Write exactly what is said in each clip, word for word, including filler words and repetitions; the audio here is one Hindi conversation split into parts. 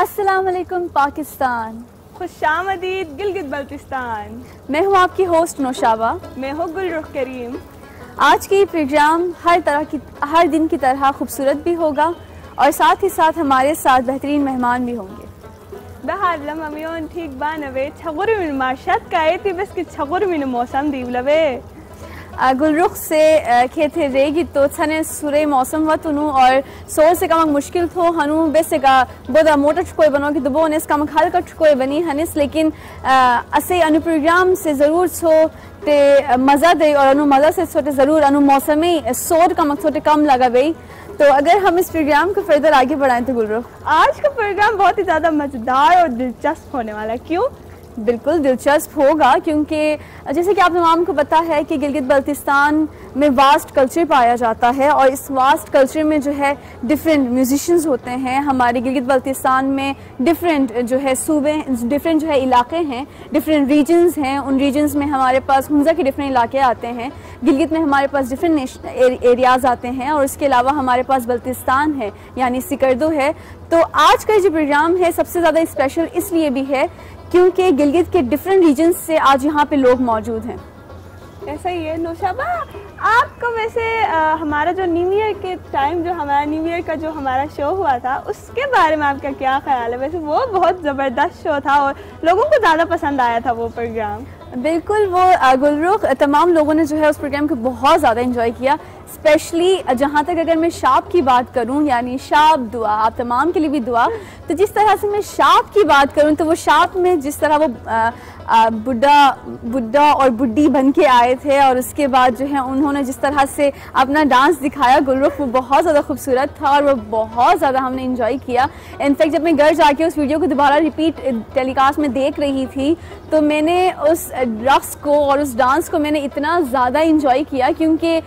अस्सलामुअलैकुम पाकिस्तान, खुशामदीद गिलगित बल्तिस्तान। मैं हूँ आपकी होस्ट नौशाबा। मैं हूँ गुलरुख करीम। आज की प्रोग्राम हर तरह की हर दिन की तरह खूबसूरत भी होगा और साथ ही साथ हमारे साथ बेहतरीन मेहमान भी होंगे। दहालम अमियोन ठीक बानवे छगुर मिन मार्शत काए थी बस कि छगुर मिन मौसम दीवलवे। गुलरुख से खेथे रेगी तो छने सुरे मौसम व तुनु और सोर से कमक मुश्किल थो हनु बेसेगा बोदा मोटर चुकोए बनो कि दुबो नेस कमक हल्का चुकोए बनी हनिस, लेकिन असे अनु प्रोग्राम से ज़रूर छो ते मज़ा दे और अनु मज़ा से छोटे ज़रूर अनु मौसमी सोर कमक छोटे कम लगा बई। तो अगर हम इस प्रोग्राम को फर्दर आगे बढ़ाएँ तो गुलरुख आज का प्रोग्राम बहुत ही ज़्यादा मज़ेदार और दिलचस्प होने वाला। क्यों? बिल्कुल दिलचस्प होगा क्योंकि जैसे कि आप तमाम को पता है कि गिलगित बल्तिस्तान में वास्ट कल्चर पाया जाता है और इस वास्ट कल्चर में जो है डिफरेंट म्यूजिशंस होते हैं। हमारे गिलगित बल्तिस्तान में डिफरेंट जो है सूबे, डिफरेंट जो है इलाके हैं, डिफरेंट रीजन्स हैं। उन रीजन्स में हमारे पास हुंजा के डिफरेंट इलाके आते हैं, गिलगित में हमारे पास डिफरेंट एरियाज़ आते हैं और इसके अलावा हमारे पास बल्तिस्तान है यानी स्कर्दू है। तो आज का जो प्रोग्राम है सबसे ज़्यादा स्पेशल इसलिए भी है क्योंकि गिलगित के डिफरेंट रीजन्स से आज यहाँ पे लोग मौजूद हैं। ऐसा ही है नौशाबा। आपको वैसे आ, हमारा जो न्यू ईयर के टाइम जो हमारा न्यू ईयर का जो हमारा शो हुआ था उसके बारे में आपका क्या ख्याल है? वैसे वो बहुत ज़बरदस्त शो था और लोगों को ज़्यादा पसंद आया था वो प्रोग्राम। बिल्कुल, वो गुलरुख तमाम लोगों ने जो है उस प्रोग्राम को बहुत ज़्यादा एंजॉय किया। स्पेशली जहाँ तक अगर मैं शाप की बात करूँ यानी शाप दुआ, आप तमाम के लिए भी दुआ, तो जिस तरह से मैं शाप की बात करूँ तो वो शाप में जिस तरह वो बुड्ढा बुड्ढा और बुड्ढी बन के आए थे और उसके बाद जो है उन्होंने जिस तरह से अपना डांस दिखाया गुलरुख, वो बहुत ज़्यादा खूबसूरत था और वो बहुत ज़्यादा हमने इंजॉय किया। इनफैक्ट जब मैं घर जाके उस वीडियो को दोबारा रिपीट टेलीकास्ट में देख रही थी तो मैंने उस रक्स को और उस डांस को मैंने इतना ज़्यादा इंजॉय किया क्योंकि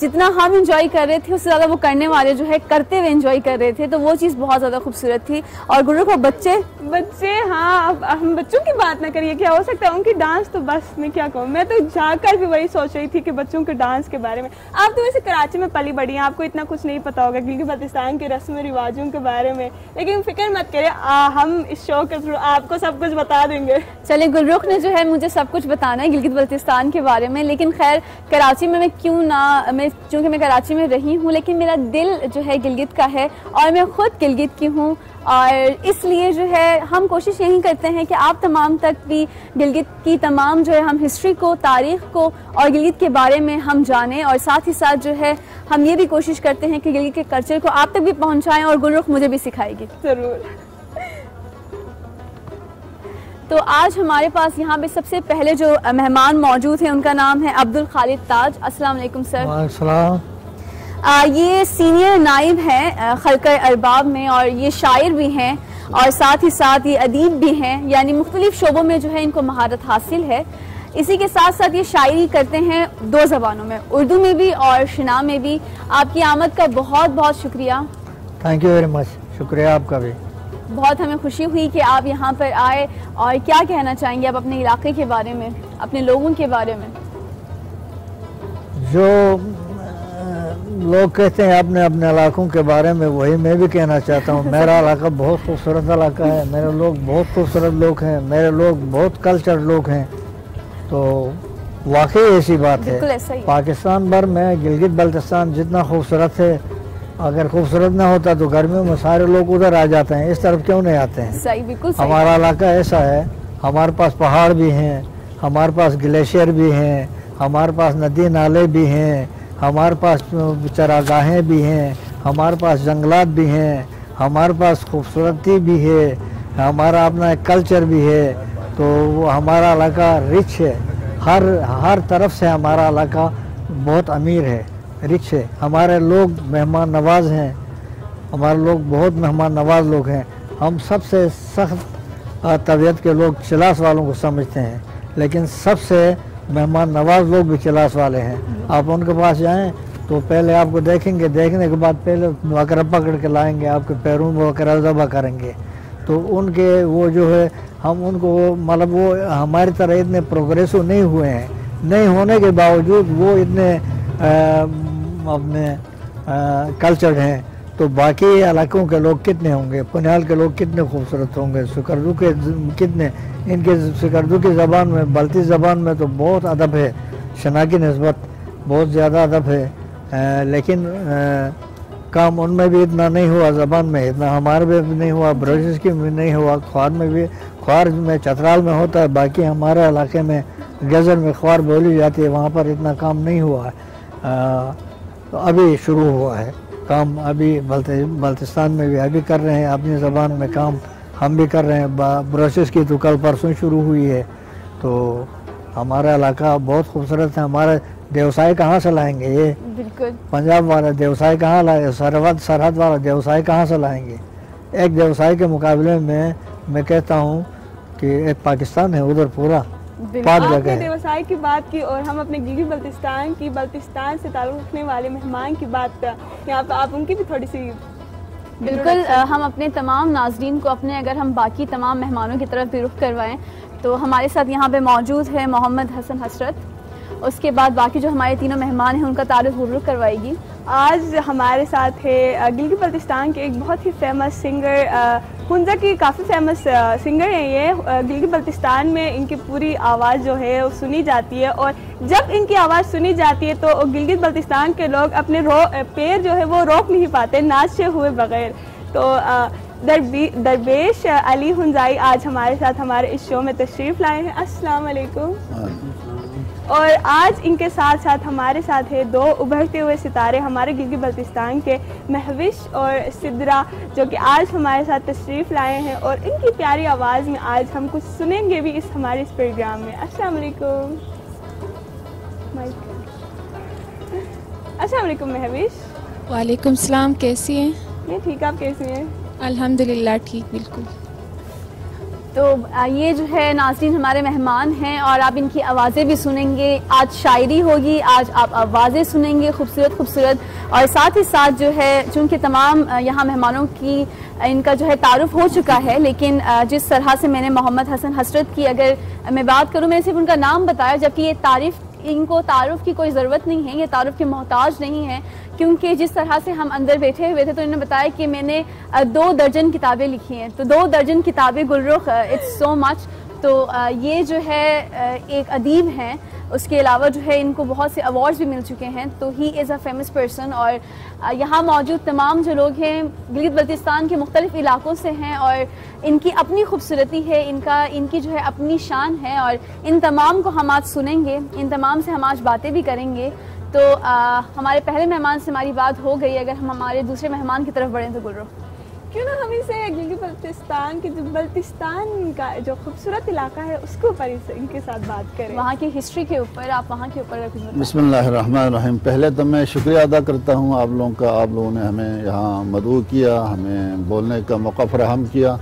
जितना हम इंजॉय कर रहे थे उससे ज़्यादा वो करने वाले जो है करते हुए इंजॉय कर रहे थे। तो वो चीज़ बहुत ज़्यादा खूबसूरत थी। और गुरु को बच्चे बच्चे हाँ, अब हम बच्चों की बात ना करिए, क्या हो सकता है उनकी डांस तो बस मैं क्या कहूँ, मैं तो जाकर भी वही सोच रही थी कि बच्चों के डांस के बारे में। आप तो वैसे कराची में पली बढ़ी हैं, आपको इतना कुछ नहीं पता होगा गिलगित बल्तिस्तान के रस्म रिवाजों के बारे में, लेकिन फिक्र मत करें, हम इस शो के थ्रू आपको सब कुछ बता देंगे। चलिए, गुलरुख ने जो है मुझे सब कुछ बताना है गिलगित बल्तिस्तान के बारे में। लेकिन खैर कराची में मैं क्यों ना, मैं चूँकि मैं कराची में रही हूँ लेकिन मेरा दिल जो है गिलगित का है और मैं ख़ुद गिलगित की हूँ और इसलिए जो है हम कोशिश यही करते हैं कि आप तमाम तक भी गिलगित की तमाम जो है हम हिस्ट्री को, तारीख़ को और गिलगित के बारे में हम जानें और साथ ही साथ जो है हम ये भी कोशिश करते हैं कि गिलगित के कल्चर को आप तक भी पहुँचाएँ और गुलरुख मुझे भी सिखाएगी ज़रूर। तो आज हमारे पास यहाँ पे सबसे पहले जो मेहमान मौजूद हैं उनका नाम है अब्दुल खालिद ताज। अस्सलाम वालेकुम सर। वालेकुम सलाम। ये सीनियर नाइब हैं खलकर अरबाब में और ये शायर भी हैं और साथ ही साथ ये अदीब भी हैं, यानी मुख्तलिफ शोबों में जो है इनको महारत हासिल है। इसी के साथ साथ ये शायरी करते हैं दो ज़बानों में, उर्दू में भी और शिना में भी। आपकी आमद का बहुत बहुत शुक्रिया। Thank you very much. शुक्रिया आपका भी। बहुत हमें खुशी हुई कि आप यहाँ पर आए। और क्या कहना चाहेंगे आप अपने इलाके के बारे में, अपने लोगों के बारे में? जो लोग कहते हैं आपने अपने इलाकों के बारे में, वही मैं भी कहना चाहता हूँ। मेरा इलाका बहुत खूबसूरत इलाका है, मेरे लोग बहुत खूबसूरत लोग हैं, मेरे लोग बहुत कल्चर लोग हैं। तो वाकई ऐसी बात है, पाकिस्तान भर में गिलगित बल्तिस्तान जितना खूबसूरत है, अगर खूबसूरत ना होता तो गर्मियों में सारे लोग उधर आ जाते हैं, इस तरफ क्यों नहीं आते हैं। सही, बिल्कुल सही। हमारा इलाका ऐसा है, हमारे पास पहाड़ भी हैं, हमारे पास ग्लेशियर भी हैं, हमारे पास नदी नाले भी हैं, हमारे पास चरागाहें भी हैं, हमारे पास जंगलात भी हैं, हमारे पास खूबसूरती भी है, हमारा अपना एक कल्चर भी है। तो हमारा इलाका रिच है, हर हर तरफ से हमारा इलाका बहुत अमीर है, रिच है। हमारे लोग मेहमान नवाज हैं, हमारे लोग बहुत मेहमान नवाज लोग हैं। हम सबसे सख्त तबीयत के लोग चिलास वालों को समझते हैं, लेकिन सबसे मेहमान नवाज लोग भी चिलास वाले हैं। आप उनके पास जाएं तो पहले आपको देखेंगे, देखने के बाद पहले वकरा पकड़ के लाएंगे, आपके पैरों में वकरा ज़बा करेंगे। तो उनके वो जो है, हम उनको मतलब वो हमारी तरह इतने प्रोग्रेसिव नहीं हुए हैं, नहीं होने के बावजूद वो इतने अपने कल्चर्ड हैं, तो बाकी इलाकों के लोग कितने होंगे, पुनियाल के लोग कितने खूबसूरत होंगे, स्कर्दू के कितने, इनके स्कर्दू की ज़बान में, बल्ती ज़बान में तो बहुत अदब है, शना की नस्बत बहुत ज़्यादा अदब है, आ, लेकिन आ, काम उनमें भी इतना नहीं हुआ, ज़बान में इतना हमारे में भी नहीं हुआ, बुरुशस्की में नहीं हुआ, ख्वार में भी, ख्वार में चतराल में होता है, बाकी हमारे इलाके में गज़ल में ख्वार बोली जाती है, वहाँ पर इतना काम नहीं हुआ है, तो अभी शुरू हुआ है काम, अभी बल्ति बल्तिस्तान में भी अभी कर रहे हैं अपनी ज़बान में काम, हम भी कर रहे हैं, बुरुशस्की तो कल परसों शुरू हुई है, तो हमारा इलाका बहुत खूबसूरत है। हमारे देवसाई कहाँ से लाएंगे ये, बिल्कुल पंजाब वाला देवसाई कहाँ लाए, सरहद सरहद वाला देवसाई कहाँ से लाएंगे, एक देवसाई के मुकाबले में मैं कहता हूँ कि एक पाकिस्तान है उधर पूरा पाँच जगह है। देवसाई की बात की और हम अपने गिलगित बल्तिस्तान की, बल्तिस्तान से ताल्लुक़ रखने वाले मेहमान की बात यहाँ पर आप उनकी भी थोड़ी सी, बिल्कुल हम अपने तमाम नाज़रीन को अपने, अगर हम बाकी तमाम मेहमानों की तरफ भी रुख करवाएँ तो हमारे साथ यहाँ पे मौजूद है मोहम्मद हसन हसरत, उसके बाद बाकी जो हमारे तीनों मेहमान हैं उनका तारुफ गुलरुख करवाएगी। आज हमारे साथ है गिलगित बल्तिस्तान के एक बहुत ही फेमस सिंगर, हुंजा की काफ़ी फेमस सिंगर हैं ये, गिलगित बल्तिस्तान में इनकी पूरी आवाज़ जो है वो सुनी जाती है, और जब इनकी आवाज़ सुनी जाती है तो गिलगित बल्तिस्तान के लोग अपने रो पैर जो है वो रोक नहीं पाते नाचे हुए बगैर। तो आ, दरबी दरबेश अली हुंजाई आज हमारे साथ हमारे इस शो में तशरीफ़ लाए हैं। अस्सलाम वालेकुम। और आज इनके साथ साथ हमारे साथ है दो उभरते हुए सितारे हमारे गिलगित बल्तिस्तान के, महविश और सिदरा, जो कि आज हमारे साथ तशरीफ़ लाए हैं और इनकी प्यारी आवाज़ में आज हम कुछ सुनेंगे भी इस हमारे इस प्रोग्राम में। अस्सलाम वालेकुम। अस्सलाम वालेकुम महविश। वालेकुम सलाम, कैसी हैं? मैं ठीक, आप कैसी हैं? अल्हम्दुलिल्लाह ठीक, बिल्कुल। तो ये जो है नाज़रीन हमारे मेहमान हैं और आप इनकी आवाज़ें भी सुनेंगे, आज शायरी होगी, आज आप आवाज़ें सुनेंगे खूबसूरत खूबसूरत, और साथ ही साथ जो है चूँकि तमाम यहाँ मेहमानों की इनका जो है तारुफ हो चुका है, लेकिन जिस तरह से मैंने मोहम्मद हसन हसरत की अगर मैं बात करूँ, मैंने सिर्फ उनका नाम बताया, जबकि ये तारीफ़, इनको तारुफ की कोई ज़रूरत नहीं है, ये तारुफ के मोहताज नहीं है, क्योंकि जिस तरह से हम अंदर बैठे हुए थे तो इन्होंने बताया कि मैंने दो दर्जन किताबें लिखी हैं, तो दो दर्जन किताबें गुलरुख, इट्स सो मच। तो ये जो है एक अदीब हैं, उसके अलावा जो है इनको बहुत से अवार्ड्स भी मिल चुके हैं, तो he is a famous person. और यहाँ मौजूद तमाम जो लोग हैं गिलगित बल्तिस्तान के मुख्तलिफ़ इलाक़ों से हैं, और इनकी अपनी खूबसूरती है, इनका इनकी जो है अपनी शान है, और इन तमाम को हम आज सुनेंगे, इन तमाम से हम आज बातें भी करेंगे। तो आ, हमारे पहले मेहमान से हमारी बात हो गई, अगर हम हमारे दूसरे मेहमान की तरफ बढ़ें तो गुलरुख, क्यों ना हम इसे गिलगित बल्तिस्तान के जो बल्तिस्तान का जो खूबसूरत इलाका है उसके ऊपर इनके साथ बात करें, वहाँ की हिस्ट्री के ऊपर, आप वहाँ के ऊपर। बिस्मिल्लाहिर्रहमानिर्रहीम। पहले तो मैं शुक्रिया अदा करता हूँ आप लोगों का, आप लोगों ने हमें यहाँ मदऊ किया, हमें बोलने का मौका फराहम किया।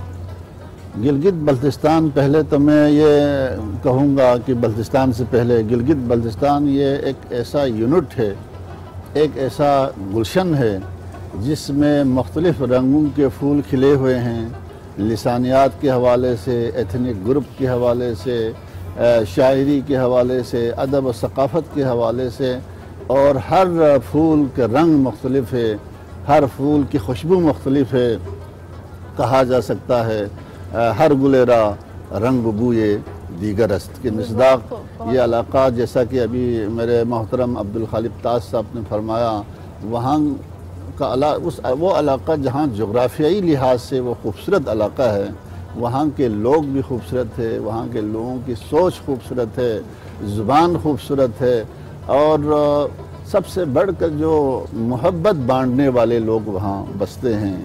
गिलगित बल्तिस्तान, पहले तो मैं ये कहूँगा कि बल्तिस्तान से पहले गिलगित बल्तिस्तान ये एक ऐसा यूनिट है, एक ऐसा गुलशन है जिसमें मुख्तलिफ़ रंगों के फूल खिले हुए हैं, लिसानियात के हवाले से, एथनिक ग्रुप के हवाले से, शायरी के हवाले से, अदब और सकाफ़त के हवाले से, और हर फूल के रंग मुख्तलिफ़ है, हर फूल की खुशबू मुख्तलिफ़ है, कहा जा सकता है हर गुलेरा रंग बूए दीगरस्त के मिसदाक। ये इलाका जैसा कि अभी मेरे मोहतरम अब्दुल खालिद ताज साहब ने फरमाया, वहाँ का अला, उस वो इलाका जहाँ जोग्राफियाई लिहाज से वो खूबसूरत इलाका है, वहाँ के लोग भी खूबसूरत है, वहाँ के लोगों की सोच खूबसूरत है, ज़ुबान खूबसूरत है, और सबसे बढ़कर जो मोहब्बत बांटने वाले लोग वहाँ बसते हैं।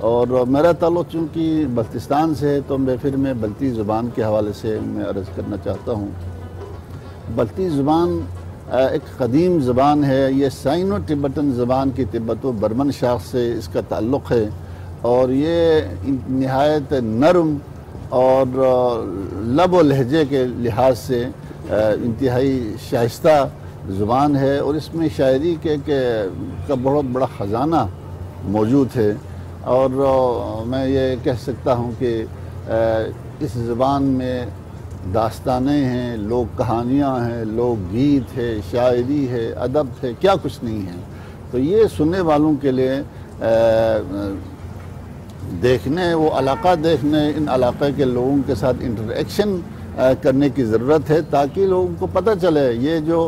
और मेरा ताल्लुक़ चूँकि बल्तिस्तान से है तो मैं फिर मैं बल्ती ज़ुबान के हवाले से मैं अर्ज़ करना चाहता हूँ। बल्ती ज़ुबान एक कदीम ज़बान है, ये साइनो टिबेटन ज़बान की तिब्बत व बर्मन शाख से इसका ताल्लुक़ है, और ये नहायत नरम और लब व लहजे के लिहाज से इंतहाई शाइस्ता ज़ुबान है, और इसमें शायरी के, के का बहुत बड़ा ख़जाना मौजूद है। और मैं ये कह सकता हूँ कि इस ज़बान में दास्तानें हैं, लोक कहानियाँ हैं, लोक गीत है, शायरी है, अदब है, क्या कुछ नहीं है। तो ये सुनने वालों के लिए आ, देखने वो इलाका देखने इन इलाक़े के लोगों के साथ इंटरेक्शन करने की ज़रूरत है ताकि लोगों को पता चले ये जो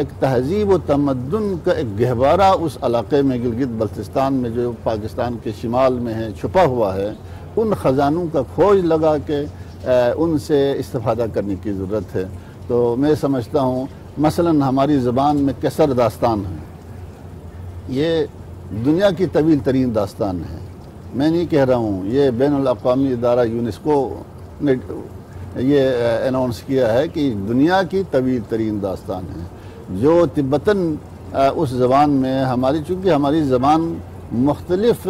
एक तहजीब व तमद्दुन का एक गहवारा उस इलाक़े में गिलगित बल्तिस्तान में जो पाकिस्तान के शिमाल में है छुपा हुआ है उन ख़जानों का खोज लगा के उनसे इस्तिफादा करने की ज़रूरत है। तो मैं समझता हूँ मसलन हमारी ज़बान में केसर दास्तान है, ये दुनिया की तवील तरीन दास्तान है। मैं नहीं कह रहा हूँ, ये बैन अल-अक़वामी इदारा यूनेस्को ने ये अनाउंस किया है कि दुनिया की तवील तरीन दास्तान है जो तिब्बतन उस ज़बान में हमारी चूँकि हमारी ज़बान मुख्तलिफ़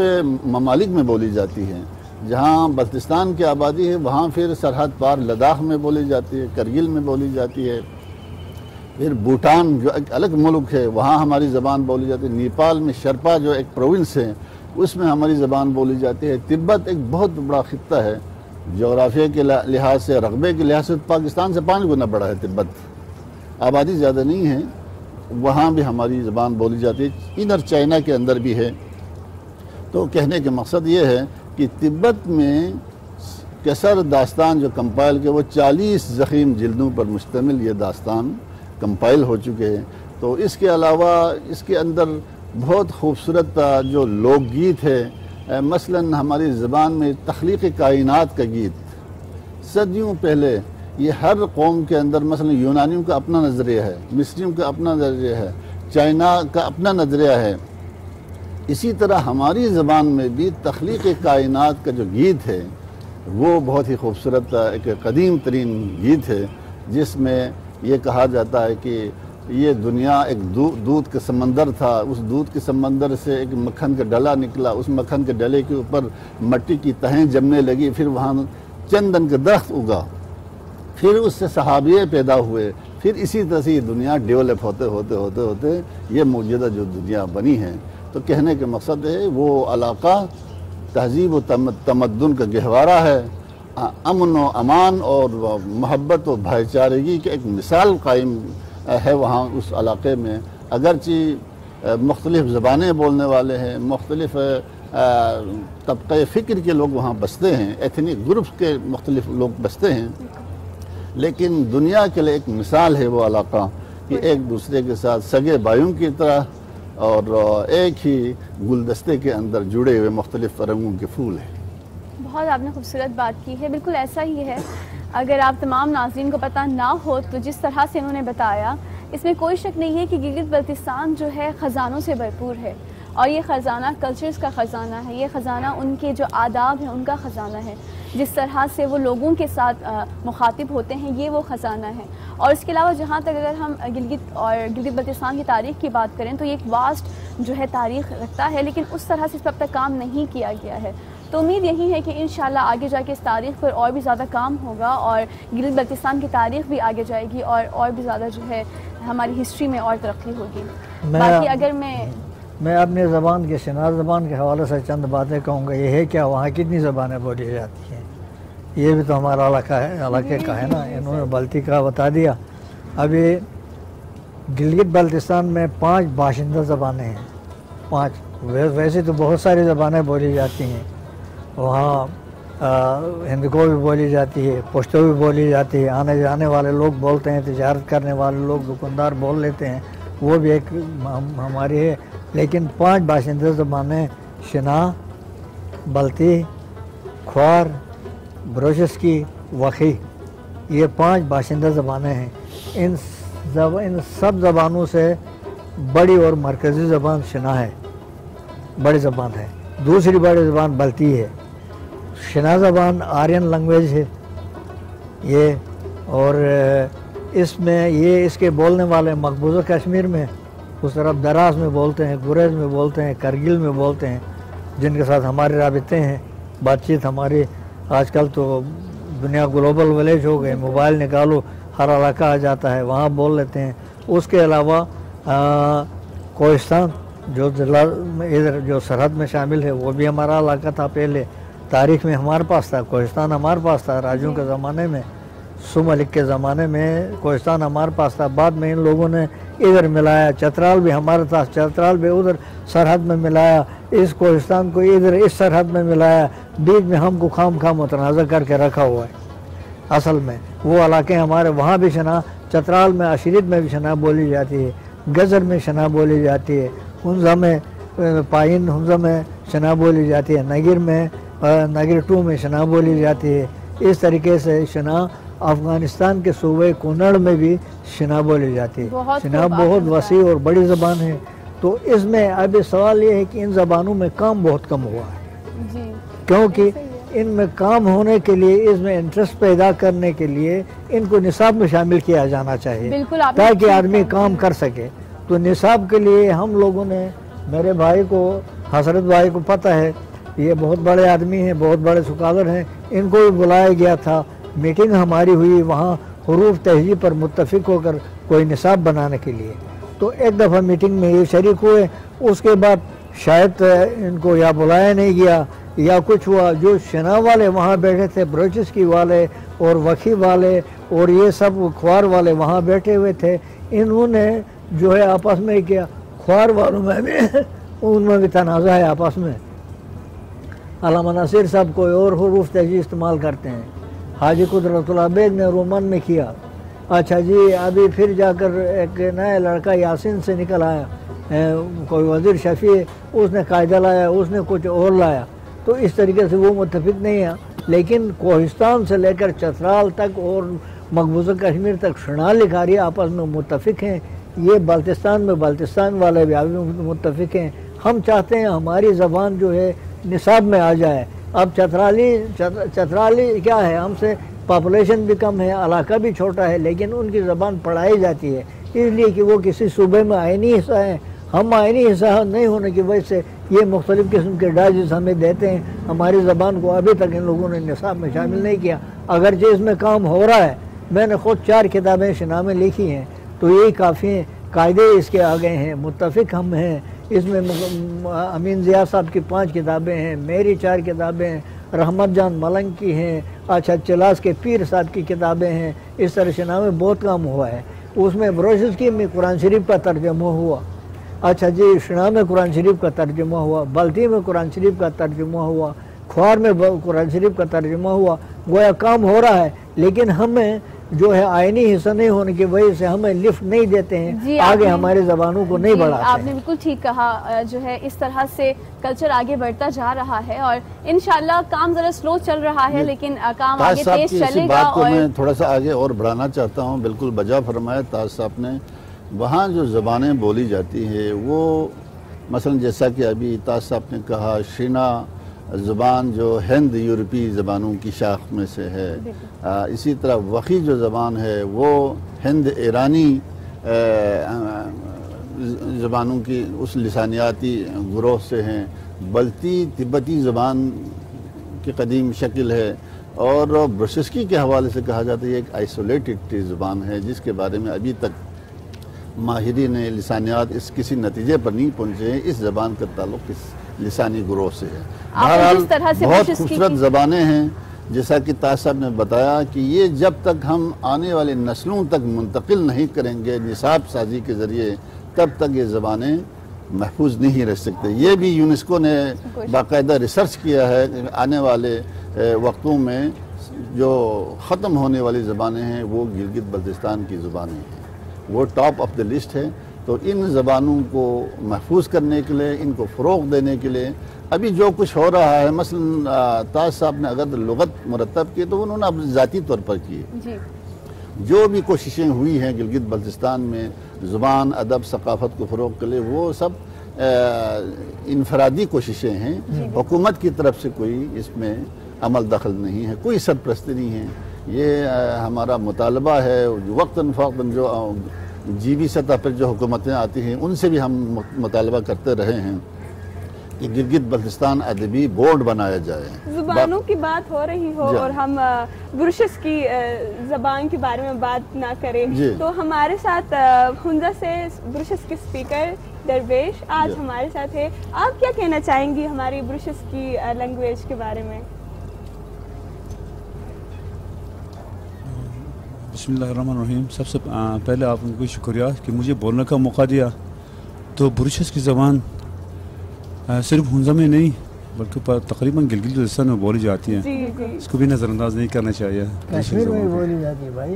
ममालिक में बोली जाती है, जहाँ बल्तिस्तान की आबादी है वहाँ फिर सरहद पार लद्दाख में बोली जाती है, करगिल में बोली जाती है, फिर भूटान जो एक अलग मुल्क है वहाँ हमारी ज़बान बोली जाती है, नेपाल में शर्पा जो एक प्रोविंस है उसमें हमारी ज़बान बोली जाती है। तिब्बत एक बहुत बड़ा ख़ित्ता है जोग्राफिया के लिहाज से, रकबे के लिहाज से पाकिस्तान से पाँच गुना बड़ा है तिब्बत, आबादी ज़्यादा नहीं है, वहाँ भी हमारी ज़बान बोली जाती है, इनर चाइना के अंदर भी है। तो कहने का मकसद ये है कि तिब्बत में केसर दास्तान जो कंपाइल के वो चालीस ज़ख़ीम जिल्दों पर मुश्तमिल ये दास्तान कंपाइल हो चुके हैं। तो इसके अलावा इसके अंदर बहुत खूबसूरत जो लोकगीत है, मसलन हमारी ज़बान में तख्लीक़ कायनात का गीत सदियों पहले ये हर कौम के अंदर, मसलन यूनानियों का अपना नज़रिया है, मिस्रियों का अपना नज़रिया है, चाइना का अपना नज़रिया है, इसी तरह हमारी ज़बान में भी तख्लीक़ कायनात का जो गीत है वो बहुत ही खूबसूरत एक कदीम तरीन गीत है जिसमें ये कहा जाता है कि ये दुनिया एक दूध का समंदर था, उस दूध के समंदर से एक मक्खन का डला निकला, उस मक्खन के डले के ऊपर मिट्टी की तहें जमने लगी, फिर वहाँ चंदन का दरख्त उगा, फिर उससे सहाबिये पैदा हुए, फिर इसी तरह से ये दुनिया डेवलप होते होते होते होते ये मौजूदा जो दुनिया बनी है। तो कहने के मकसद है वो इलाका तहजीब व तमद्दुन का गहवारा है, अमन व अमान और मोहब्बत व भाईचारगी की एक मिसाल कायम है वहाँ उस इलाके में। अगरचि मुख्तलिफ़ ज़बानें बोलने वाले हैं, मुख्तलिफ़ तबक़े फ़िक्र के लोग वहाँ बसते हैं, एथनिक ग्रुप्स के मुख्तलिफ़ लोग बसते हैं, लेकिन दुनिया के लिए एक मिसाल है वो इलाका कि एक दूसरे के साथ सगे भाइयों की तरह और एक ही गुलदस्ते के अंदर जुड़े हुए मुख्तलिफ़ रंगों के फूल हैं। बहुत आपने खूबसूरत बात की है, बिल्कुल ऐसा ही है। अगर आप तमाम नाज़रीन को पता ना हो तो जिस तरह से इन्होंने बताया इसमें कोई शक नहीं है कि गिलगित बल्तिस्तान जो है ख़जानों से भरपूर है और ये ख़जाना कल्चर्स का ख़जाना है, ये ख़जाना उनके जो आदाब हैं उनका ख़जाना है, जिस तरह से वो लोगों के साथ मुखातिब होते हैं ये वो ख़जाना है। और इसके अलावा जहाँ तक अगर हम गिलगित और गिलगित बल्तिस्तान की तारीख़ की बात करें तो ये एक वास्ट जो है तारीख़ रखता है, लेकिन उस तरह से इस पर अब तक काम नहीं किया गया है। तो उम्मीद यही है कि इंशाल्लाह आगे जाके इस तारीख़ पर और भी ज़्यादा काम होगा और गिलगित बल्तिस्तान की तारीख़ भी आगे जाएगी और और भी ज़्यादा जो है हमारी हिस्ट्री में और तरक्की होगी। बाकी अगर मैं मैं अपने ज़बान के शिनार ज़बान के हवाले से चंद बातें कहूँगा, यह है क्या वहाँ कितनी ज़बानें बोली जाती हैं, ये भी तो हमारा इलाका है, इलाके का है ना। इन्होंने बल्ती का बता दिया, अभी गिलगित बल्तिस्तान में पाँच बाशिंदा ज़बानें हैं, पाँच। वैसे तो बहुत सारी ज़बानें बोली जाती हैं वहाँ, हिंदको भी बोली जाती है, पश्तो भी बोली जाती है, आने जाने वाले लोग बोलते हैं, तिजारत करने वाले लोग दुकानदार बोल लेते हैं, वो भी एक हम, हमारी है। लेकिन पांच बाशिंदा ज़बानें शिना, बल्ती, ख्वार, बुरुशस्की, वखी, ये पांच बाशिंदा ज़बानें हैं। इन जब इन सब ज़बानों से बड़ी और मरकज़ी ज़बान शिना है, बड़ी ज़बान है, दूसरी बड़ी ज़बान बल्ती है, शिना ज़बान आर्यन लैंग्वेज है ये, और इसमें ये इसके बोलने वाले मकबूजा कश्मीर में उस तरफ दराज में बोलते हैं, गुरेज में बोलते हैं, करगिल में बोलते हैं, जिनके साथ हमारे राबते हैं, बातचीत हमारी। आजकल तो दुनिया ग्लोबल विलेज हो गए, मोबाइल निकालो हर इलाका आ जाता है, वहाँ बोल लेते हैं। उसके अलावा कोहिस्तान जो जिला इधर जो सरहद में शामिल है वो भी हमारा इलाका था, पहले तारीख़ में हमारे पास था, कोहिस्तान हमारे पास था राजों के ज़माने में। सू मलिक के ज़माने में कोहिस्तान हमारे पास था, बाद में इन लोगों ने इधर मिलाया, चतराल भी हमारे पास, चतराल भी उधर सरहद में मिलाया, इस कोहिस्तान को इधर इस सरहद में मिलाया, बीच में हमको खाम खाम मुतनाज़ा करके रखा हुआ है। असल में वो इलाके हमारे वहाँ भी शना, चतराल में अशीरत में भी शना बोली जाती है, गजर में शना बोली जाती है, हुंजा में पाइन हुंजा में शना बोली जाती है, नगिर में नगिर टू में शना बोली जाती है। इस तरीके से शना अफ़गानिस्तान के सूबे कुनड़ में भी शिना बोली जाती है। शिना बहुत वसी और बड़ी ज़बान है, तो इसमें अब सवाल ये है कि इन ज़बानों में काम बहुत कम हुआ है, क्योंकि इनमें काम होने के लिए, इसमें इंटरेस्ट पैदा करने के लिए इनको निसाब में शामिल किया जाना चाहिए ताकि आदमी काम कर सके। तो निसाब के लिए हम लोगों ने, मेरे भाई को हसरत भाई को पता है, ये बहुत बड़े आदमी हैं, बहुत बड़े स्कॉलर हैं, इनको भी बुलाया गया था, मीटिंग हमारी हुई वहाँ हुरूफ तहजीब पर मुत्तफिक होकर कोई निसाब बनाने के लिए। तो एक दफ़ा मीटिंग में ये शरीक हुए, उसके बाद शायद इनको या बुलाया नहीं गया या कुछ हुआ। जो शिना वाले वहाँ बैठे थे, बुरुशस्की वाले और वखी वाले और ये सब ख्वार वाले वहाँ बैठे हुए थे, इन्होंने जो है आपस में किया, ख्वार वालों में भी उनमें भी तनाज़ा है आपस में। अल्लामा नासिर साहब कोई और हुरूफ तहजीब इस्तेमाल करते हैं, हाजी कुदरतुल्लाह बेग ने रोमन में किया। अच्छा जी, अभी फिर जाकर एक नया लड़का यासीन से निकल आया, कोई वज़ीर शफी, उसने कायदा लाया, उसने कुछ और लाया, तो इस तरीके से वो मुत्तफिक नहीं है। लेकिन कोहिस्तान से लेकर चतराल तक और मकबूजा कश्मीर तक शिना लिखारी आपस में मुत्तफिक हैं। ये बल्तिस्तान में बल्तिस्तान वाले भी अभी मुत्तफिक हैं। हम चाहते हैं हमारी ज़बान जो है निसाब में आ जाए। अब चतराली चतराली क्या है, हमसे पॉपुलेशन भी कम है, इलाका भी छोटा है, लेकिन उनकी ज़बान पढ़ाई जाती है, इसलिए कि वो किसी सूबे में आइनी हिस्सा है। हम आइनी हिस्सा नहीं होने की वजह से ये मुख्तलिफ़ किस्म के डाइजेस हमें देते हैं। हमारी ज़बान को अभी तक इन लोगों ने निसाब में शामिल नहीं किया, अगरचे इसमें काम हो रहा है। मैंने ख़ुद चार किताबें शिना में लिखी हैं, तो यही काफ़ी हैं। कायदे इसके आ गए हैं, मुत्तफ़िक हम हैं। इसमें अमीन ज़िया साहब की पाँच किताबें हैं, मेरी चार किताबें हैं, रहमत जान मलंग की हैं, अच्छा चिलास के पीर साहब की किताबें हैं। इस तरह शिना में बहुत काम हुआ है। उसमें बुरुशस्की में कुरान शरीफ का तर्जुमा हुआ, अच्छा जी शिना में कुरान शरीफ का तर्जुमा हुआ, बल्ती में कुरान शरीफ का तर्जुमा हुआ, ख्वार में कुरान शरीफ का तर्जुमा हुआ। गोया काम हो रहा है, लेकिन हमें जो है आयनी हिस्सा नहीं होने की वजह से हमें लिफ्ट नहीं देते हैं, आगे हमारे जबानों को नहीं बढ़ाते। आपने बिल्कुल ठीक कहा, जो है इस तरह से कल्चर आगे बढ़ता जा रहा है और इंशाल्लाह काम जरा स्लो चल रहा है, लेकिन काम आगे तेज चलेगा। और मैं थोड़ा सा आगे और बढ़ाना चाहता हूँ, बिल्कुल बजा फरमाया ताज साहब ने। वहाँ जो जबानें बोली जाती है वो मसलन जैसा कि अभी ताज साहब ने कहा, शिना ज़बान जो हिंद यूरोपी ज़बानों की शाख में से है। आ, इसी तरह वखी जो ज़बान है वो हिंद ईरानी ज़बानों की उस लसानियाती ग्रोह से हैं। बल्ती तिब्बती ज़बान की कदीम शक्ल है। और बुरुशस्की के हवाले से कहा जाता है एक आइसोलेटेड ज़बान है, जिसके बारे में अभी तक माहिरीन लसानियात इस किसी नतीजे पर नहीं पहुँचे हैं। इस ज़बान का ताल्लुक़ किस लिसानी ग्रोह से है। बहरहाल बहुत खूबसूरत ज़बानें हैं, जैसा कि ताज साहब ने बताया कि ये जब तक हम आने वाले नस्लों तक मुंतकिल नहीं करेंगे निसाब साजी के ज़रिए, तब तक ये ज़बानें महफूज नहीं रह सकती। ये भी यूनेस्को ने बाकायदा रिसर्च किया है, आने वाले वक्तों में जो ख़त्म होने वाली ज़बानें हैं वो गिलगित बल्तिस्तान की ज़बानें हैं, वो टॉप ऑफ द लिस्ट है। तो इन ज़बानों को महफूज करने के लिए, इनको फ़रोग देने के लिए अभी जो कुछ हो रहा है, मसलन ताज साहब ने अगर लगत मुरतब की तो उन्होंने अब ज़ाती तौर पर किए, जो भी कोशिशें हुई हैं गिलगित बल्तिस्तान में ज़ुबान अदब सकाफ़त को फ़रोग के लिए, वो सब इनफरादी कोशिशें हैं। हुकूमत की तरफ से कोई इसमें अमल दखल नहीं है, कोई सरपरस्ती नहीं है। ये आ, हमारा मुतालबा है। वक्तन फ़ौक़न जो जीवी सतह पर जो हुकूमतें आती हैं उनसे भी हम मुतालबा करते रहे हैं कि गिलगित बल्तिस्तान अदबी बोर्ड बनाया जाए। ज़ुबानों की बात हो रही हो और हम बुरुशस्की की ज़बान के बारे में बात ना करें, तो हमारे साथ हुंजा से बुरुशस्की स्पीकर दरवेश आज हमारे साथ है। आप क्या कहना चाहेंगी हमारी बुरुशस्की की लैंग्वेज के बारे में? बिस्मिल्लाहिर्रहमानिर्रहीम। सबसे पहले आप उनको शुक्रिया कि मुझे बोलने का मौका दिया। तो बुरुशस्की की ज़बान सिर्फ हुंजा में नहीं बल्कि तकरीबन गिलगित बल्तिस्तान में बोली जाती है, इसको भी नज़रअंदाज नहीं करना चाहिए। कश्मीर में बोली जाती है भाई।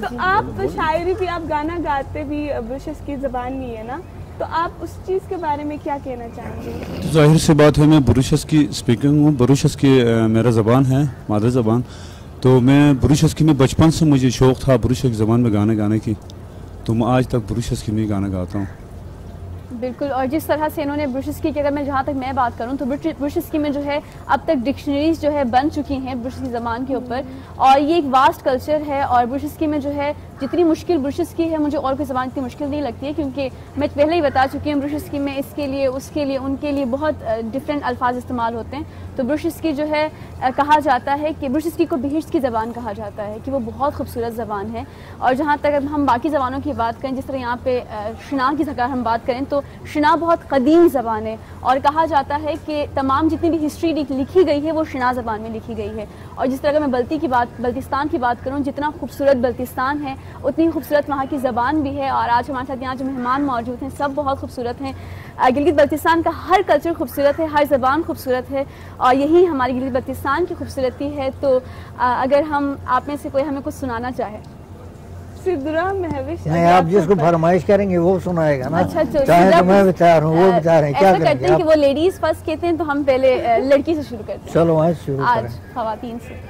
तो आप शायरी भी, आप गाना गाते भी बुरुशस्की की ज़बान में है ना, तो आप उस चीज़ के बारे में क्या कहना चाहेंगे? तो जाहिर सी बात है मैं बुरुशस्की स्पीकिंग हूँ, बुरुशस्की मेरा ज़बान है, मादर ज़बान। तो मैं बुरुशस्की में बचपन से मुझे शौक़ था बुरुशस्की ज़बान में गाने गाने की, तो मैं आज तक बुरुशस्की में गाना गाता हूँ। बिल्कुल, और जिस तरह से इन्होंने बुरुशस्की की, अगर मैं जहाँ तक मैं बात करूँ तो बुरुशस्की में जो है अब तक डिक्शनरीज जो है बन चुकी हैं बुरुशस्की ज़बान के ऊपर, और ये एक वास्ट कल्चर है। और बुरुशस्की में जो है जितनी मुश्किल बुरुशस्की है, मुझे और कोई ज़बान इतनी मुश्किल नहीं लगती है, क्योंकि मैं पहले ही बता चुकी हूँ बुरुशस्की में इसके लिए, उसके लिए, उनके लिए बहुत डिफरेंट अल्फाज इस्तेमाल होते हैं। तो बुरुशस्की जो है कहा जाता है कि बुरुशस्की को बहिश्त की ज़बान कहा जाता है कि वो बहुत खूबसूरत ज़बान है। और जहाँ तक हम बाकी ज़बानों की बात करें, जिस तरह यहाँ पर शिना की जगह हम बात करें, तो शिना बहुत कदीम ज़बान है और कहा जाता है कि तमाम जितनी भी हिस्ट्री लिखी गई है वो शिना ज़बान में लिखी गई है। और जिस तरह अगर मैं बल्ती की बात बल्तिस्तान की बात करूँ, जितना खूबसूरत बल्तिस्तान है उतनी खूबसूरत वहाँ की ज़बान भी है। और आज हमारे साथ यहाँ जो मेहमान मौजूद हैं सब बहुत खूबसूरत हैं। गिलगित बल्तिस्तान का हर कल्चर खूबसूरत है, हर ज़बान खूबसूरत है, और यही हमारी गिलगित बल्तिस्तान की खूबसूरती है। तो अगर हम आप में से कोई हमें कुछ सुनाना चाहे, सिद्रा, महविश, नहीं आप जिसको फरमाइश करेंगे वो सुनाएगा ना। अच्छा चाहे मैं बता रहा हूँ, वो बता रहे हैं, क्या करते हैं कि वो लेडीज़ फर्स्ट कहते हैं, तो हम पहले लड़की से शुरू करते हैं। चलो आज शुरू आज खवातीन से।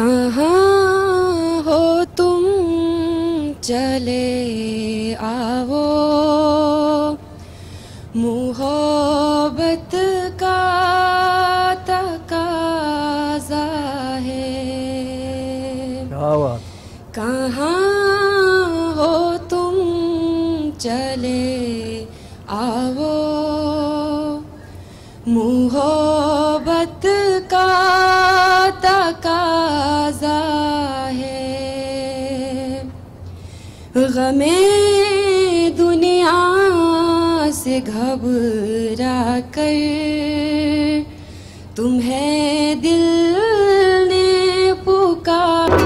कहाँ हो तुम चले आओ, मुहब्बत का तकाज़ा है। कहाँ हो तुम चले आओ, मुहब्बत का तकाज़ा है। गमे दुनिया से घबरा कर तुम्हें दिल ने पुकारा।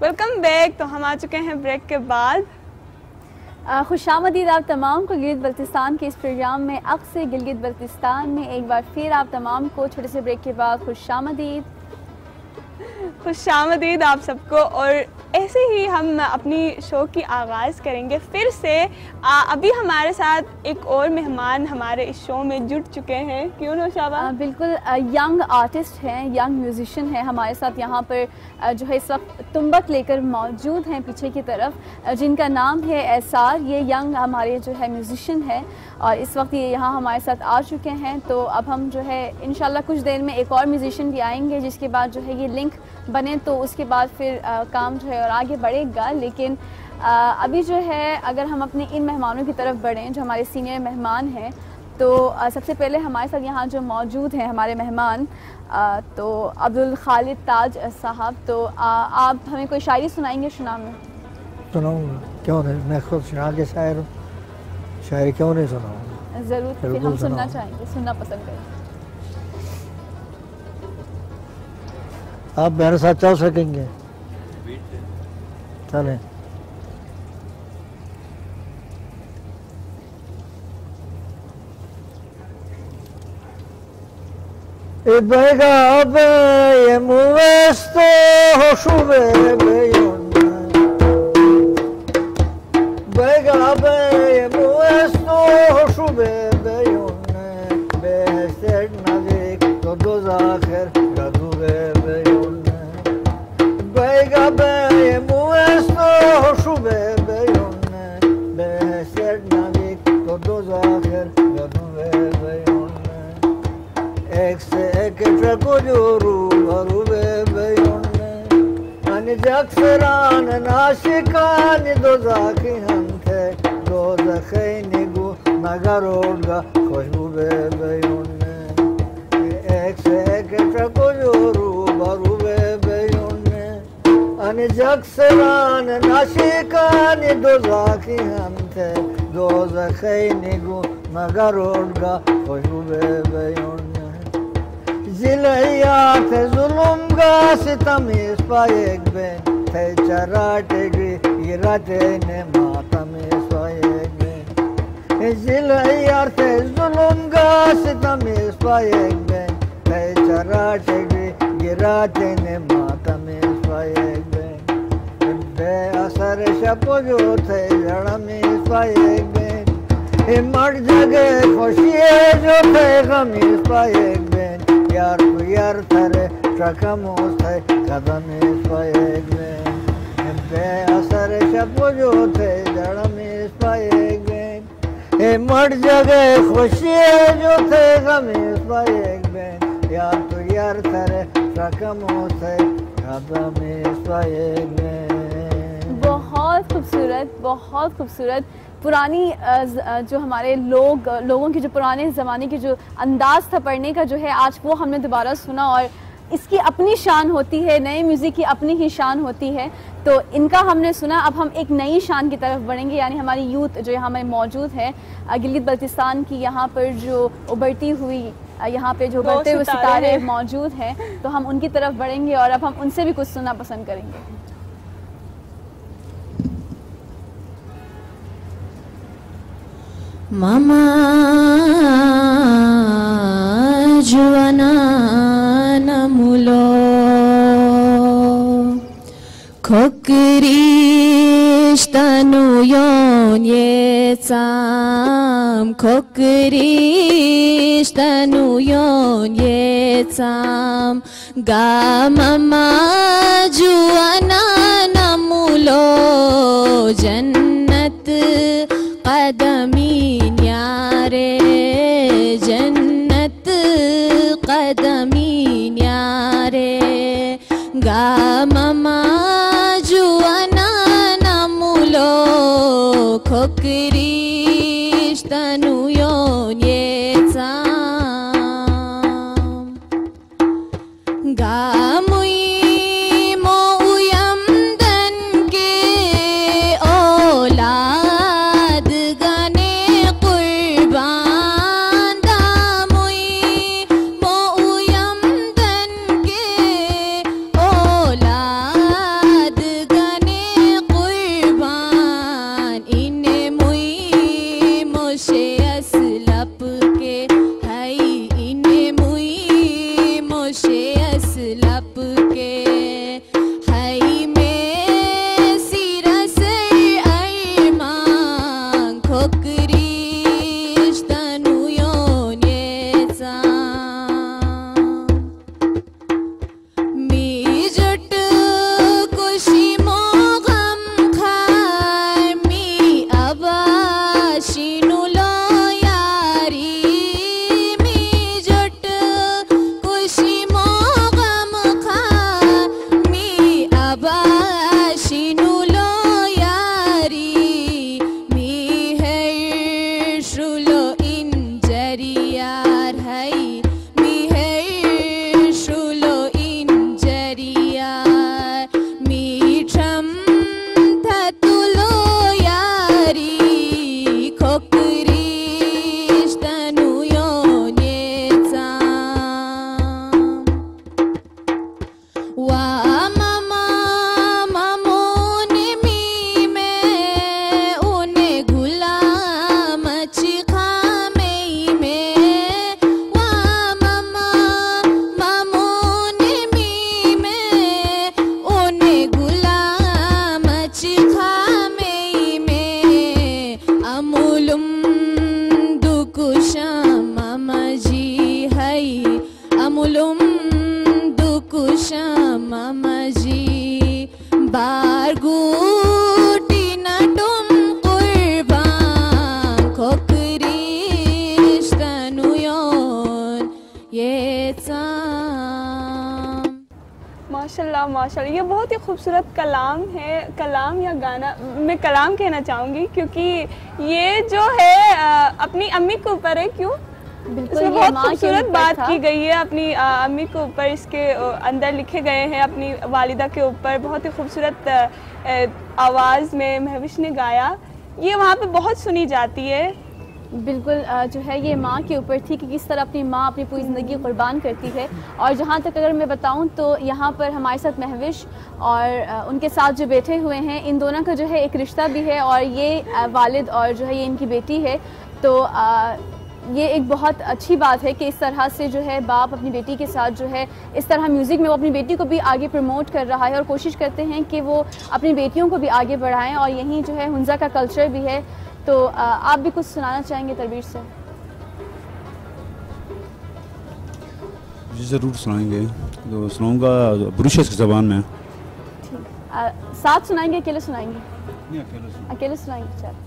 Welcome back. तो हम आ चुके हैं ब्रेक के बाद। खुशामदीद आप तमाम को गिलगित बल्तिस्तान के इस प्रोग्राम में, अक्स गिलगित बल्तिस्तान में। एक बार फिर आप तमाम को छोटे से ब्रेक के बाद खुशामदीद। खुशामदीद आप सबको। और ऐसे ही हम अपनी शो की आगाज़ करेंगे फिर से। आ, अभी हमारे साथ एक और मेहमान हमारे इस शो में जुट चुके हैं, क्यों नौशाबा? आ, बिल्कुल, आ, यंग आर्टिस्ट हैं, यंग म्यूजिशियन हैं हमारे साथ यहाँ पर, आ, जो है इस वक्त तुम्बक लेकर मौजूद हैं पीछे की तरफ, आ, जिनका नाम है एसार। ये यंग हमारे जो है म्यूजिशियन हैं और इस वक्त ये यहाँ हमारे साथ आ चुके हैं। तो अब हम जो है इंशाल्लाह कुछ देर में एक और म्यूजिशियन भी आएंगे, जिसके बाद जो है ये लिंक बने, तो उसके बाद फिर आ, काम जो है और आगे बढ़ेगा। लेकिन आ, अभी जो है अगर हम अपने इन मेहमानों की तरफ बढ़ें जो हमारे सीनियर मेहमान हैं, तो आ, सबसे पहले हमारे साथ यहाँ जो मौजूद हैं हमारे मेहमान, आ, तो अब्दुल खालिद ताज साहब। तो आ, आप हमें कोई शायरी सुनाएंगे शिना में? सुनाऊँगा, क्यों नहीं, मैं खुद शिना के शायर हूँ, शायरी क्यों नहीं सुनाऊँगा? ज़रूर, हम सुनना चाहेंगे, सुनना पसंद करेंगे। आप मेरे साथ चल सकेंगे? चले। مگرورگا خوشوبه بیونیه زلیات ظلمگا ستمیز پایگ بین ته چراتگی ایراته نماتمیز پایگ بین زلیات ظلمگا ستمیز پایگ بین ته چراتگی ایراته نماتمیز پایگ بین असर शपजो थे जड़ में पाएगे हिम्मत जगे खुशी जो थे गमी पाएगे यार यार थरे ट्रकमो थे कदम पाएगे बे असर शपजो थे जड़ में पाएगे हिम्मत जगे खुशी जो थे गमी पाएगे यार यार थरे ट्रकमो थे कदम पाएगे। बहुत खूबसूरत, बहुत खूबसूरत पुरानी जो हमारे लोग लोगों के जो पुराने ज़माने के जो अंदाज़ था पढ़ने का जो है आज वो हमने दोबारा सुना और इसकी अपनी शान होती है, नए म्यूज़िक की अपनी ही शान होती है। तो इनका हमने सुना, अब हम एक नई शान की तरफ बढ़ेंगे, यानी हमारी यूथ जो यहाँ में मौजूद है गिलगित बल्तिस्तान की, यहाँ पर जो उभरती हुई यहाँ पे जो उभरते हुए सितारे मौजूद हैं, तो हम उनकी तरफ बढ़ेंगे और अब हम उनसे भी कुछ सुनना पसंद करेंगे। Mama juana namulo kokristanu yonyetsam kokristanu yonyetsam ga mama juana namulo jannat قدمين يا ري جنة قدمين يا ري قام ما جوانا نمولو كوكريش تنويون يتسام قام माशाल्लाह, ये बहुत ही खूबसूरत कलाम है, कलाम या गाना, मैं कलाम कहना चाहूँगी क्योंकि ये जो है अपनी अम्मी के ऊपर है। क्यों? इसमें बहुत खूबसूरत बात की गई है, अपनी अम्मी के ऊपर इसके अंदर लिखे गए हैं, अपनी वालिदा के ऊपर। बहुत ही खूबसूरत आवाज़ में महविश ने गाया, ये वहाँ पे बहुत सुनी जाती है। बिल्कुल जो है ये माँ के ऊपर थी कि किस तरह अपनी माँ अपनी पूरी ज़िंदगी कुर्बान करती है। और जहाँ तक अगर मैं बताऊँ तो यहाँ पर हमारे साथ महविश और उनके साथ जो बैठे हुए हैं, इन दोनों का जो है एक रिश्ता भी है और ये वालिद और जो है ये इनकी बेटी है। तो आ, ये एक बहुत अच्छी बात है कि इस तरह से जो है बाप अपनी बेटी के साथ जो है इस तरह म्यूज़िक में वो अपनी बेटी को भी आगे प्रमोट कर रहा है और कोशिश करते हैं कि वो अपनी बेटियों को भी आगे बढ़ाएं। और यहीं जो है हुंजा का कल्चर भी है। तो आप भी कुछ सुनाना चाहेंगे तरबीर से? जी ज़रूर सुनाएंगे, तो सुनाऊँगा बुरुशस्की ज़बान में। ठीक, आ, साथ सुनाएंगे अकेले सुनाएंगे? अकेले सुनाएंगे। चल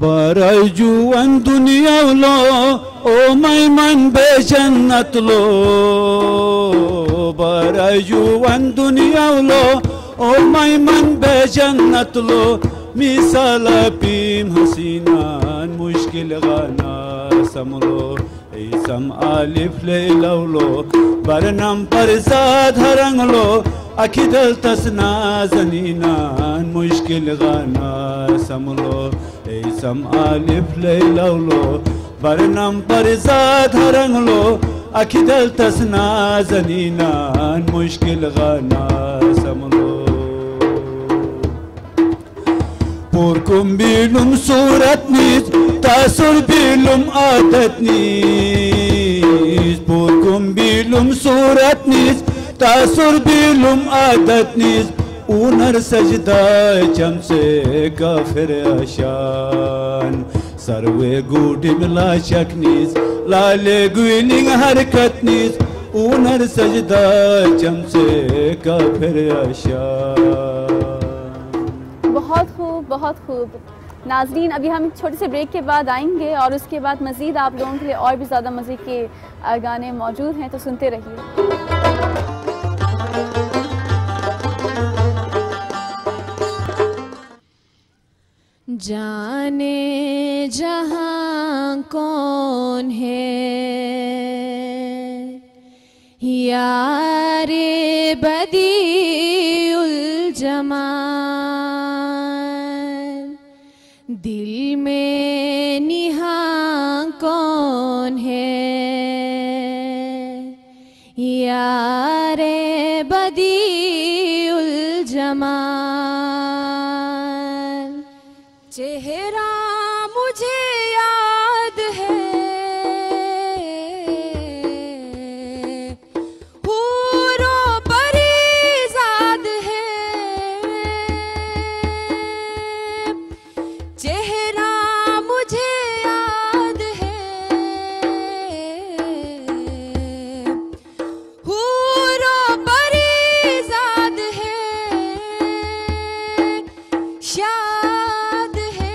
बारा जुवन दुनिया लो ओ मैमन बे जन्नत लो, बारा जुवन दुनिया लो ओ मैमन बे जन्नत लो, मिसाल पीम हसीनान मुश्किल गाना समलो, ऐसम आलिफ ले लवलो बरनम पर साध रंग लो, अखिदल तसना जनीनान मुश्किल गाना समलो, ऐसम आलिफ ले लवलो बरनम पर साध रंग लो, अखिदल तसना जनीनान मुश्किल गाना समलो। पोरकुम बिलुम सूरत नीज तासुर बिलुम आदत नीज, पोरकुम बिलुम सूरत नीज तासुर बिलुम आदत नीज, ऊनर सजदा चमसे काफिर आशान, सर्वे गुडी मिला चकनीज लाले गुइलिंग हरकत नीज, ऊनर सजदा चमसे काफिर आशान। बहुत खूब, बहुत खूब। नाज़रीन, अभी हम एक छोटे से ब्रेक के बाद आएंगे और उसके बाद मज़ीद आप लोगों के लिए और भी ज़्यादा मज़े के गाने मौजूद हैं, तो सुनते रहिए। जाने जहां कौन है यारे बदी उल जमाल, दिल में निहां कौन है यारे बदी उल जमाल, चेहरा मुझे याद है हूरों परी ज़ाद है, चेहरा मुझे याद है हूरों परी ज़ाद है, शाह है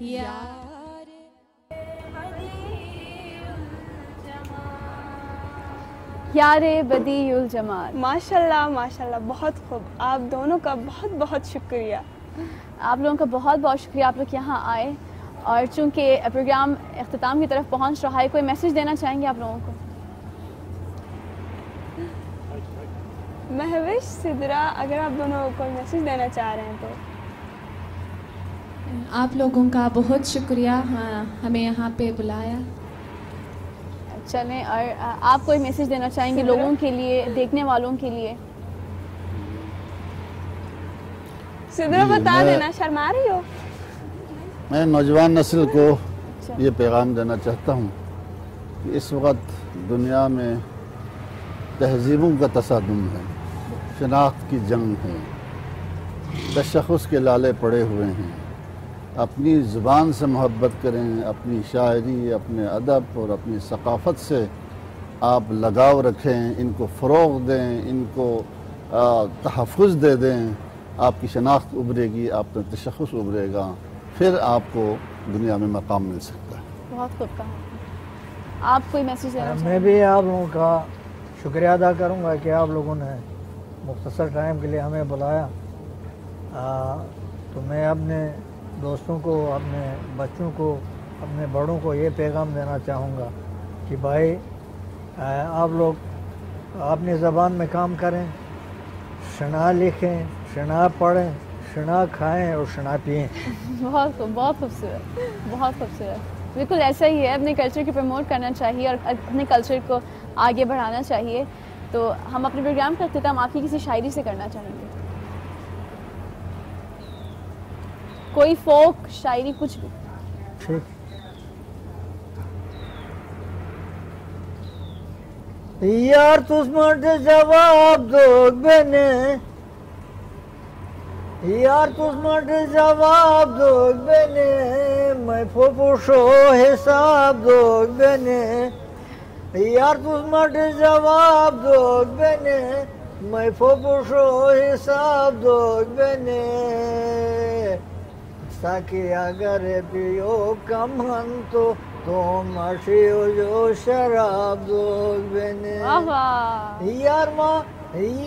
यार। यारे बदीउल जमाल, माशाल्लाह माशाल्लाह, बहुत खूब। आप दोनों का बहुत बहुत शुक्रिया, आप लोगों का बहुत बहुत शुक्रिया, आप लोग यहाँ आए। और चूँकि प्रोग्राम अख्ताम की तरफ पहुँच रहा है, कोई मैसेज देना चाहेंगे आप लोगों को? महविश, सिदरा, अगर आप दोनों कोई मैसेज देना चाह रहे हैं तो। आप लोगों का बहुत शुक्रिया, हाँ, हमें यहाँ पे बुलाया। चलें, और आप कोई मैसेज देना चाहेंगे लोगों के लिए, देखने वालों के लिए? सिद्रा बता देना, शर्मा रही हो? मैं नौजवान नस्ल को ये पैगाम देना चाहता हूँ कि इस वक्त दुनिया में तहजीबों का तसादुम है, शनाख्त की जंग है, तशख़्ख़ुस के लाले पड़े हुए हैं। अपनी ज़ुबान से मोहब्बत करें, अपनी शायरी, अपने अदब और अपनी सकाफ़त से आप लगाव रखें, इनको फ़रोग़ दें, इनको तहफ़ुज़ दे दें, आपकी शनाख्त उभरेगी, आपका तशख़्ख़ुस उभरेगा, फिर आपको दुनिया में मकाम मिल सकता है। बहुत खूब कहा। आप कोई मैसेज? मैं भी आप लोगों का शुक्रिया अदा करूँगा कि आप लोगों ने मुख्तसर टाइम के लिए हमें बुलाया। आ, तो मैं अपने दोस्तों को, अपने बच्चों को, अपने बड़ों को ये पैगाम देना चाहूँगा कि भाई आ, आप लोग अपनी ज़बान में काम करें, शना लिखें, शना पढ़ें, शना खाएं और शना पिएं। बहुत बहुत खूबसूरत, बहुत खूबसूरत। बिल्कुल ऐसा ही है, अपने कल्चर को प्रमोट करना चाहिए और अपने कल्चर को आगे बढ़ाना चाहिए। तो हम अपने प्रोग्राम का अख्तिताम आपकी किसी शायरी से करना चाहेंगे, कोई फोक शायरी, कुछ भी। यार तुस मर्द जवाब दोगे ने, यार तुस मर्द जवाब दोगे ने, मैं फुफुशो हिसाब दोगे ने, यार तुस मर्द जवाब दोगे ने, मैं फुफुशो हिसाब दोगे ने, ताकि अगर पियो कम हम तो तो मशियो जो शराब दोग बने, यार माँ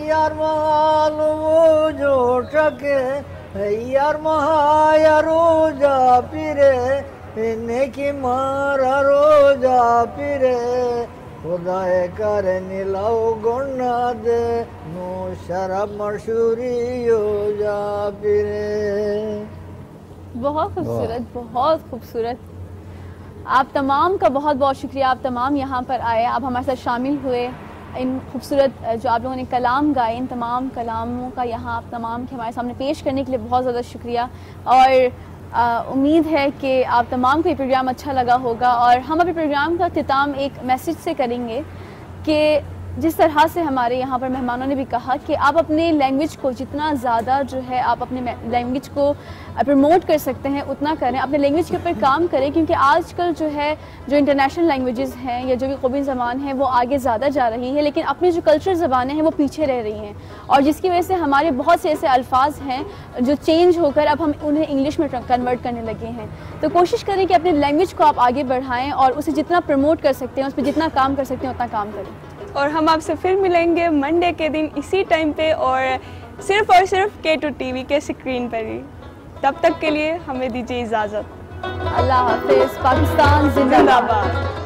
यार माल वो जो टके, यार महाया रोजा पिरे, इन्हें की मारा रोजा पिरे, खुदा कर नीलाओ गुना दे, नो शराब मशहूरी हो जा पिरे। बहुत खूबसूरत, बहुत खूबसूरत। आप तमाम का बहुत बहुत शुक्रिया, आप तमाम यहाँ पर आए, आप हमारे साथ शामिल हुए। इन खूबसूरत जो आप लोगों ने कलाम गाए, इन तमाम कलामों का यहाँ आप तमाम के हमारे सामने पेश करने के लिए बहुत ज़्यादा शुक्रिया। और आ, उम्मीद है कि आप तमाम को ये प्रोग्राम अच्छा लगा होगा। और हम अपने प्रोग्राम का अख्तिताम एक मैसेज से करेंगे कि जिस तरह से हमारे यहाँ पर मेहमानों ने भी कहा कि आप अपने लैंग्वेज को जितना ज़्यादा जो है आप अपने लैंग्वेज को प्रमोट कर सकते हैं उतना करें, अपने लैंग्वेज के ऊपर काम करें, क्योंकि आजकल जो है जो इंटरनेशनल लैंग्वेजेस हैं या जो भी कौमी ज़बान है वो आगे ज़्यादा जा रही है, लेकिन अपनी जो कल्चरल ज़बानें हैं वो पीछे रह रही हैं, और जिसकी वजह से हमारे बहुत से ऐसे अल्फाज हैं जो चेंज होकर अब हम उन्हें इंग्लिश में कन्वर्ट करने लगे हैं। तो कोशिश करें कि अपने लैंग्वेज को आप आगे बढ़ाएँ और उसे जितना प्रमोट कर सकते हैं, उस पर जितना काम कर सकते हैं उतना काम करें। और हम आपसे फिर मिलेंगे मंडे के दिन इसी टाइम पे, और सिर्फ और सिर्फ के टू टीवी के स्क्रीन पर ही। तब तक के लिए हमें दीजिए इजाज़त। अल्लाह हाफ़िज़। पाकिस्तान जिंदाबाद।